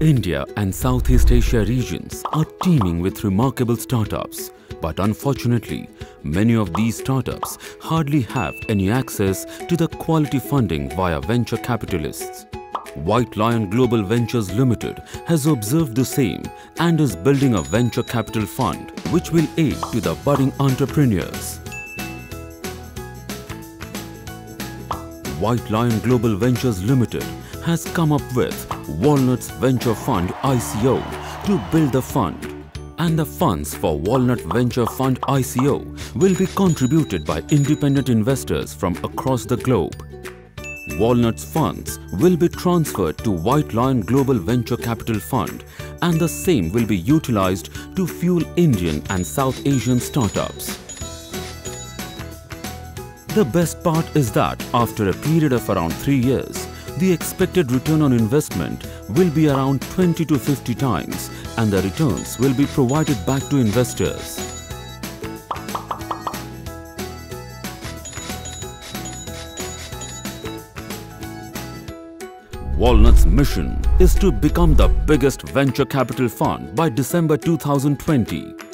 India and Southeast Asia regions are teeming with remarkable startups, but unfortunately, many of these startups hardly have any access to the quality funding via venture capitalists. White Lion Global Ventures Limited has observed the same and is building a venture capital fund which will aid to the budding entrepreneurs. White Lion Global Ventures Limited has come up with Walnuts Venture Fund ICO to build the fund, and the funds for Walnut Venture Fund ICO will be contributed by independent investors from across the globe. Walnut's funds will be transferred to White Lion Global Venture Capital Fund, and the same will be utilized to fuel Indian and South Asian startups. The best part is that after a period of around 3 years, the expected return on investment will be around 20 to 50 times, and the returns will be provided back to investors. Walnut's mission is to become the biggest venture capital fund by December 2020.